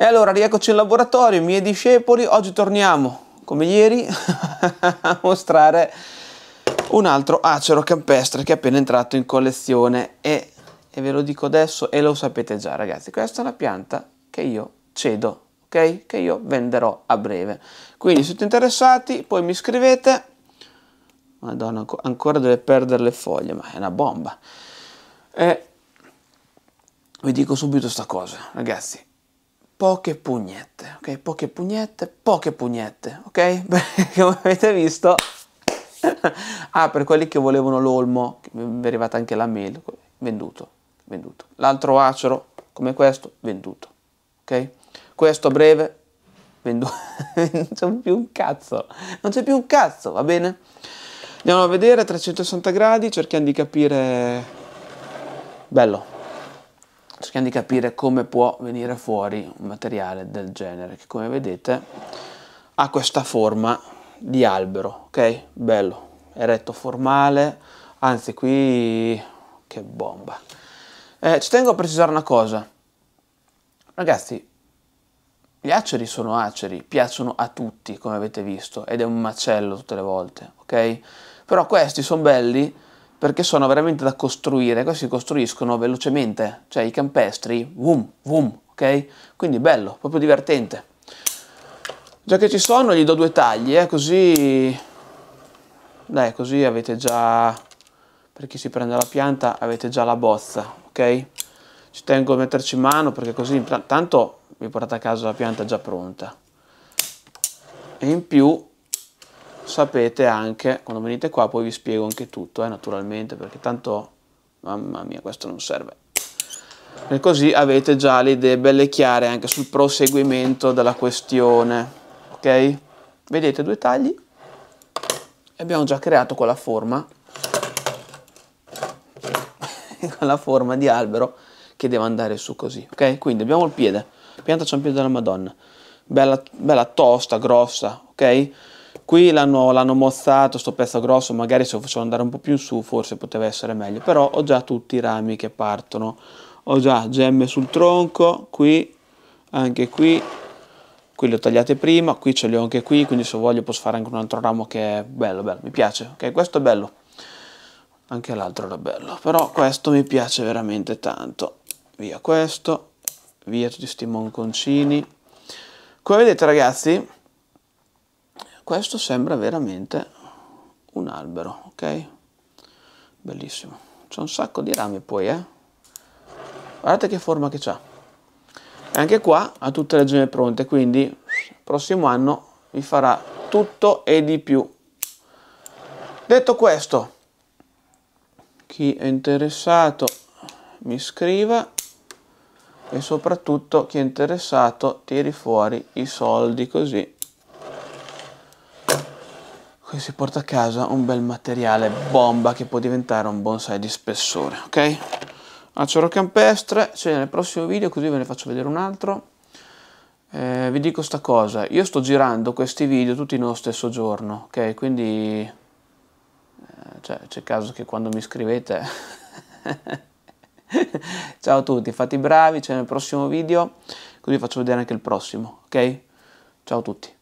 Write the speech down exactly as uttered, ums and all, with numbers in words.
E allora rieccoci in laboratorio, miei discepoli, oggi torniamo come ieri a mostrare un altro acero campestre che è appena entrato in collezione e, e ve lo dico adesso e lo sapete già ragazzi, questa è una pianta che io cedo, ok? Che io venderò a breve, quindi se siete interessati poi mi scrivete. Madonna, ancora deve perdere le foglie, ma è una bomba. E vi dico subito sta cosa ragazzi, poche pugnette, ok? Poche pugnette, poche pugnette, ok? Perché come avete visto, ah, per quelli che volevano l'olmo, è arrivata anche la mela, venduto, venduto. L'altro acero, come questo, venduto, ok? Questo a breve, venduto. Non c'è più un cazzo, non c'è più un cazzo, va bene? Andiamo a vedere, trecentosessanta gradi, cerchiamo di capire, bello, cerchiamo di capire come può venire fuori un materiale del genere, che come vedete ha questa forma di albero, ok? Bello, è retto formale, anzi qui, che bomba. Eh, ci tengo a precisare una cosa, ragazzi, gli aceri sono aceri, piacciono a tutti come avete visto, ed è un macello tutte le volte, ok? Però questi sono belli perché sono veramente da costruire, questi si costruiscono velocemente, cioè i campestri, vum, vum, ok? Quindi bello, proprio divertente. Già che ci sono gli do due tagli, eh, così... Dai, così avete già, per chi si prende la pianta, avete già la bozza, ok? Ci tengo a metterci in mano perché così tanto vi portate a casa la pianta già pronta. E in più... sapete anche, quando venite qua poi vi spiego anche tutto, eh, naturalmente, perché tanto, mamma mia, questo non serve. E così avete già le idee belle chiare anche sul proseguimento della questione, ok? Vedete, due tagli e abbiamo già creato quella forma, quella forma di albero che deve andare su così, ok? Quindi abbiamo il piede, la pianta c'è un piede della Madonna, bella, bella tosta, grossa, ok? Qui l'hanno mozzato, sto pezzo grosso, magari se lo facevo andare un po' più in su forse poteva essere meglio, però ho già tutti i rami che partono, ho già gemme sul tronco, qui, anche qui, qui le ho tagliate prima, qui ce le ho anche qui, quindi se voglio posso fare anche un altro ramo che è bello, bello, mi piace, ok? Questo è bello, anche l'altro era bello, però questo mi piace veramente tanto, via questo, via tutti questi monconcini, come vedete ragazzi... Questo sembra veramente un albero, ok? Bellissimo. C'è un sacco di rami poi, eh? Guardate che forma che c'ha. E anche qua ha tutte le gemme pronte, quindi il prossimo anno vi farà tutto e di più. Detto questo, chi è interessato mi scriva e soprattutto chi è interessato tiri fuori i soldi così. Qui si porta a casa un bel materiale bomba che può diventare un bonsai di spessore, ok? Acero campestre, cioè nel prossimo video così ve ne faccio vedere un altro. Eh, vi dico sta cosa, io sto girando questi video tutti nello stesso giorno, ok? Quindi eh, cioè, c'è caso che quando mi scrivete ciao a tutti, fate i bravi, c'è nel prossimo video, così vi faccio vedere anche il prossimo, ok? Ciao a tutti.